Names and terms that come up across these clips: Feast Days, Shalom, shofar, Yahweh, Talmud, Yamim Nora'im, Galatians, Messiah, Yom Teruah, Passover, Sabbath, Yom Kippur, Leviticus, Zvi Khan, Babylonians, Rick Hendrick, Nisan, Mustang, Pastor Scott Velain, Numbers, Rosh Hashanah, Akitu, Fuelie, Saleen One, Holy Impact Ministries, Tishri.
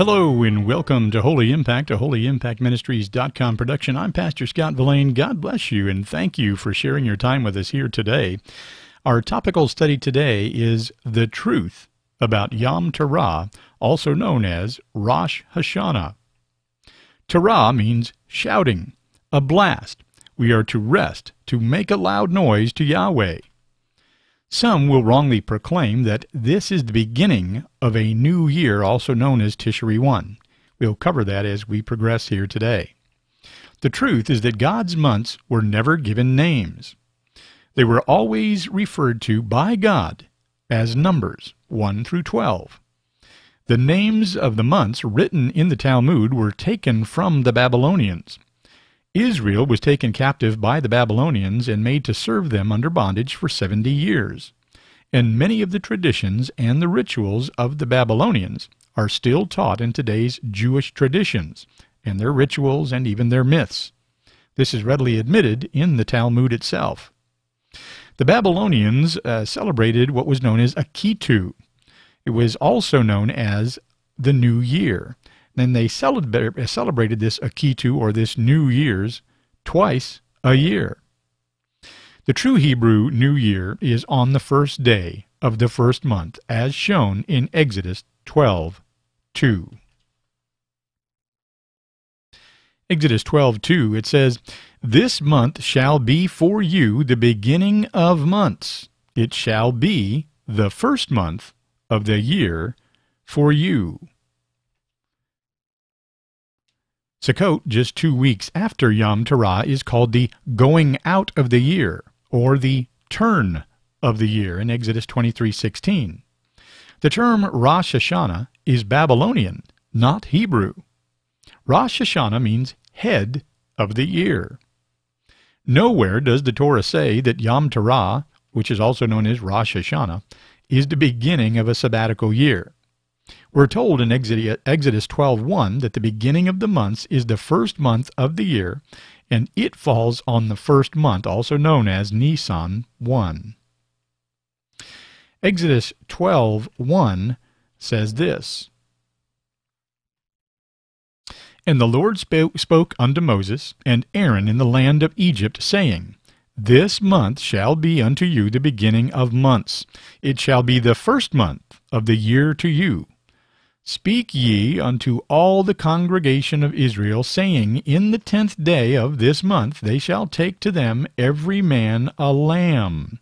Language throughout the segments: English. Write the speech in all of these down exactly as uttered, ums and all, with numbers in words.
Hello and welcome to Holy Impact, a holy impact ministries dot com production. I'm Pastor Scott Velain. God bless you and thank you for sharing your time with us here today. Our topical study today is the truth about Yom Teruah, also known as Rosh Hashanah. Teruah means shouting, a blast. We are to rest, to make a loud noise to Yahweh. Some will wrongly proclaim that this is the beginning of a new year, also known as Tishri one. We'll cover that as we progress here today. The truth is that God's months were never given names. They were always referred to by God as numbers, one through twelve. The names of the months written in the Talmud were taken from the Babylonians. Israel was taken captive by the Babylonians and made to serve them under bondage for seventy years, and many of the traditions and the rituals of the Babylonians are still taught in today's Jewish traditions, and their rituals and even their myths. This is readily admitted in the Talmud itself. The Babylonians uh, celebrated what was known as Akitu. It was also known as the New Year. Then they celebrated this Akitu, or this New Year's, twice a year. The true Hebrew New Year is on the first day of the first month, as shown in Exodus twelve two. Exodus twelve two, it says, "This month shall be for you the beginning of months. It shall be the first month of the year for you." Sukkot, just two weeks after Yom Teruah, is called the going out of the year, or the turn of the year, in Exodus twenty-three sixteen. The term Rosh Hashanah is Babylonian, not Hebrew. Rosh Hashanah means head of the year. Nowhere does the Torah say that Yom Teruah, which is also known as Rosh Hashanah, is the beginning of a sabbatical year. We're told in Exodus twelve one that the beginning of the months is the first month of the year, and it falls on the first month, also known as Nisan one. Exodus twelve one says this, "And the Lord spoke, spoke unto Moses and Aaron in the land of Egypt, saying, This month shall be unto you the beginning of months. It shall be the first month of the year to you. Speak ye unto all the congregation of Israel, saying, In the tenth day of this month they shall take to them every man a lamb.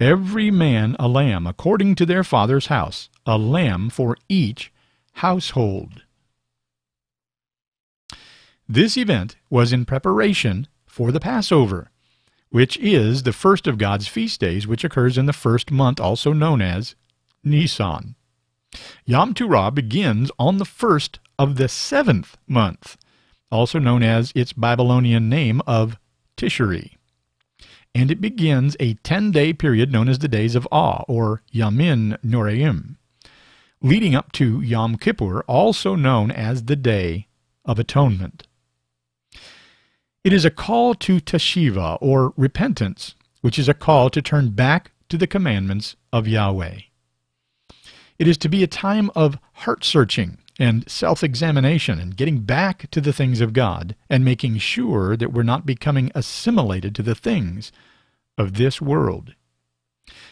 Every man a lamb, according to their father's house, a lamb for each household." This event was in preparation for the Passover, which is the first of God's feast days, which occurs in the first month, also known as Nisan. Yom Teruah begins on the first of the seventh month, also known as its Babylonian name of Tishri, and it begins a ten-day period known as the Days of Awe, or Yamim Nora'im, leading up to Yom Kippur, also known as the Day of Atonement. It is a call to teshiva, or repentance, which is a call to turn back to the commandments of Yahweh. It is to be a time of heart-searching and self-examination and getting back to the things of God and making sure that we're not becoming assimilated to the things of this world.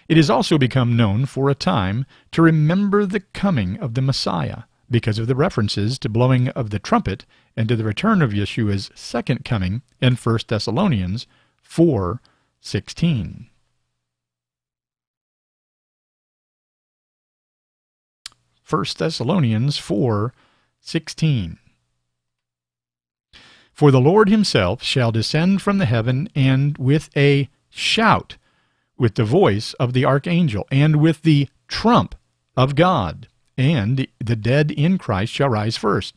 It has also become known for a time to remember the coming of the Messiah, because of the references to blowing of the trumpet and to the return of Yeshua's second coming in First Thessalonians four sixteen. First Thessalonians four sixteen. "For the Lord himself shall descend from the heaven, and with a shout, with the voice of the archangel, and with the trump of God. And the dead in Christ shall rise first.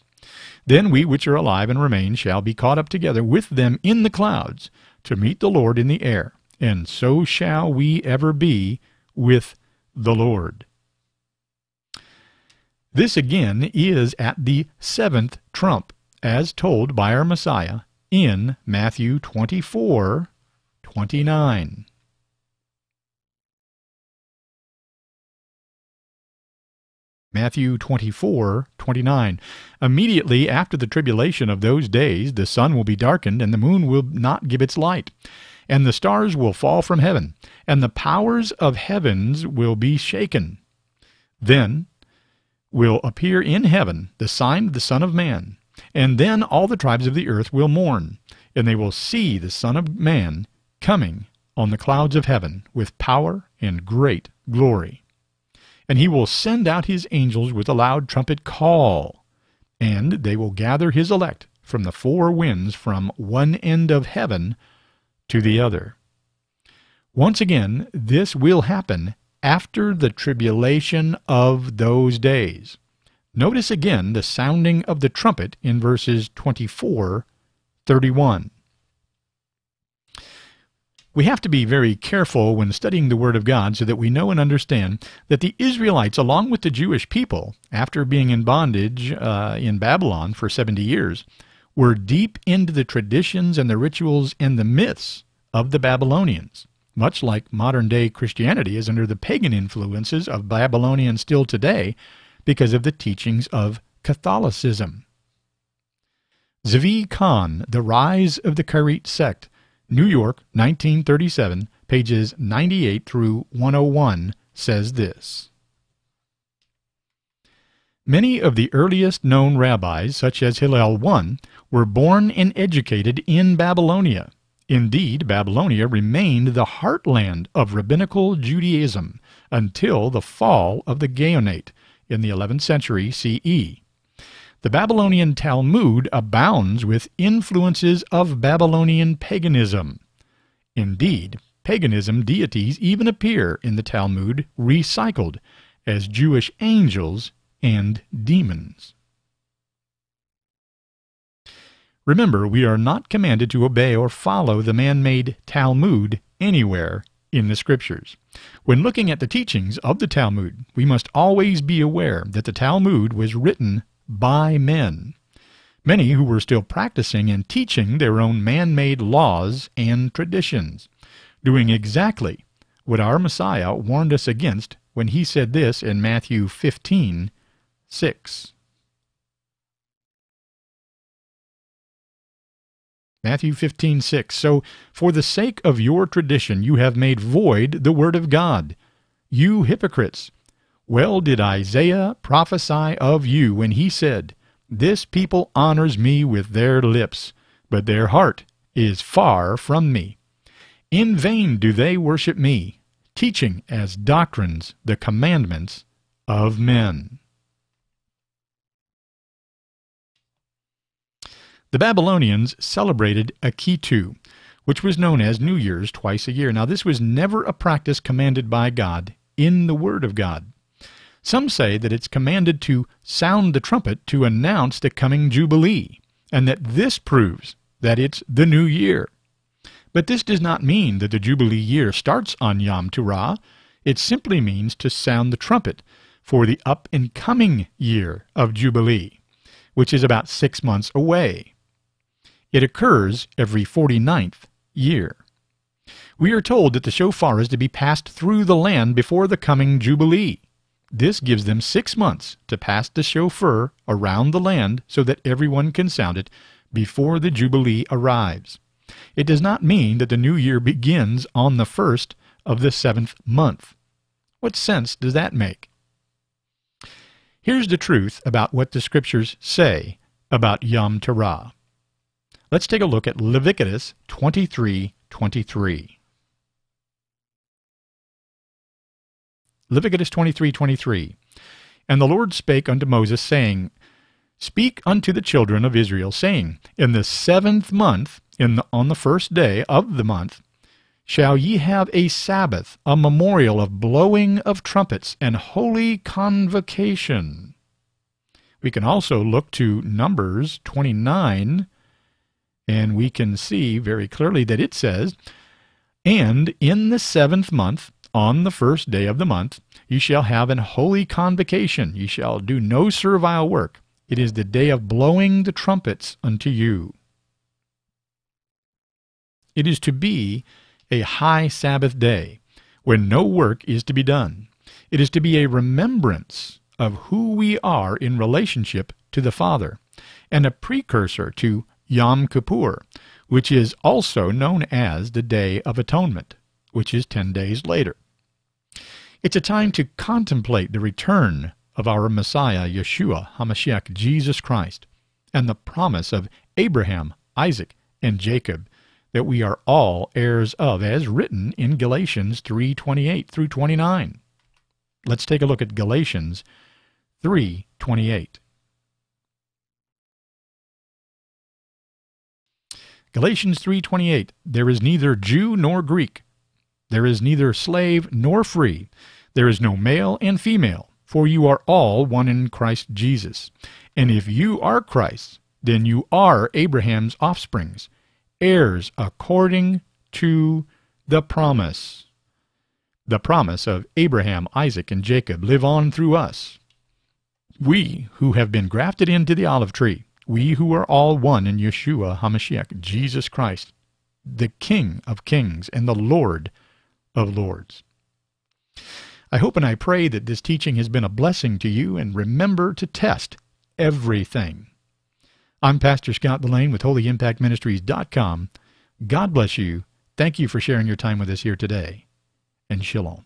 Then we which are alive and remain shall be caught up together with them in the clouds to meet the Lord in the air. And so shall we ever be with the Lord." This again is at the seventh trump, as told by our Messiah in Matthew twenty-four twenty-nine. Matthew twenty-four twenty-nine. Immediately after the tribulation of those days, the sun will be darkened, and the moon will not give its light, and the stars will fall from heaven, and the powers of heavens will be shaken. Then will appear in heaven the sign of the Son of Man, and then all the tribes of the earth will mourn, and they will see the Son of Man coming on the clouds of heaven with power and great glory. And he will send out his angels with a loud trumpet call, and they will gather his elect from the four winds, from one end of heaven to the other. Once again, this will happen after the tribulation of those days. Notice again the sounding of the trumpet in verses twenty-four thirty-one. We have to be very careful when studying the Word of God so that we know and understand that the Israelites, along with the Jewish people, after being in bondage uh, in Babylon for seventy years, were deep into the traditions and the rituals and the myths of the Babylonians, much like modern-day Christianity is under the pagan influences of Babylonians still today because of the teachings of Catholicism. Zvi Khan, The Rise of the Karite Sect, New York, nineteen thirty-seven, pages ninety-eight through one oh one, says this. Many of the earliest known rabbis, such as Hillel the First, were born and educated in Babylonia. Indeed, Babylonia remained the heartland of rabbinical Judaism until the fall of the Gaonate in the eleventh century C E. The Babylonian Talmud abounds with influences of Babylonian paganism. Indeed, paganism deities even appear in the Talmud recycled as Jewish angels and demons. Remember, we are not commanded to obey or follow the man-made Talmud anywhere in the Scriptures. When looking at the teachings of the Talmud, we must always be aware that the Talmud was written by men, many who were still practicing and teaching their own man-made laws and traditions, doing exactly what our Messiah warned us against when he said this in Matthew fifteen six. Matthew fifteen six. So, for the sake of your tradition, you have made void the word of God, you hypocrites. Well did Isaiah prophesy of you when he said, This people honors me with their lips, but their heart is far from me. In vain do they worship me, teaching as doctrines the commandments of men. The Babylonians celebrated Akitu, which was known as New Year's, twice a year. Now, this was never a practice commanded by God in the Word of God. Some say that it's commanded to sound the trumpet to announce the coming Jubilee, and that this proves that it's the new year. But this does not mean that the Jubilee year starts on Yom Teruah. It simply means to sound the trumpet for the up-and-coming year of Jubilee, which is about six months away. It occurs every forty-ninth year. We are told that the shofar is to be passed through the land before the coming Jubilee. This gives them six months to pass the shofar around the land so that everyone can sound it before the Jubilee arrives. It does not mean that the new year begins on the first of the seventh month. What sense does that make? Here's the truth about what the Scriptures say about Yom Teruah. Let's take a look at Leviticus twenty-three twenty-three. Leviticus twenty-three twenty-three. And the Lord spake unto Moses, saying, Speak unto the children of Israel, saying, In the seventh month, in the, on the first day of the month, shall ye have a Sabbath, a memorial of blowing of trumpets, and holy convocation. We can also look to Numbers twenty-nine, and we can see very clearly that it says, And in the seventh month, on the first day of the month, you shall have an holy convocation. You shall do no servile work. It is the day of blowing the trumpets unto you. It is to be a high Sabbath day, when no work is to be done. It is to be a remembrance of who we are in relationship to the Father, and a precursor to Yom Kippur, which is also known as the Day of Atonement, which is ten days later. It's a time to contemplate the return of our Messiah, Yeshua HaMashiach, Jesus Christ, and the promise of Abraham, Isaac, and Jacob that we are all heirs of, as written in Galatians three twenty-eight through twenty-nine. Let's take a look at Galatians three twenty-eight. Galatians three twenty-eight, there is neither Jew nor Greek, there is neither slave nor free, there is no male and female, for you are all one in Christ Jesus. And if you are Christ's, then you are Abraham's offsprings, heirs according to the promise. The promise of Abraham, Isaac, and Jacob live on through us. We who have been grafted into the olive tree, we who are all one in Yeshua HaMashiach, Jesus Christ, the King of kings and the Lord of lords. I hope and I pray that this teaching has been a blessing to you, and remember to test everything. I'm Pastor Scott Velain with Holy Impact Ministries dot com. God bless you. Thank you for sharing your time with us here today, and shalom.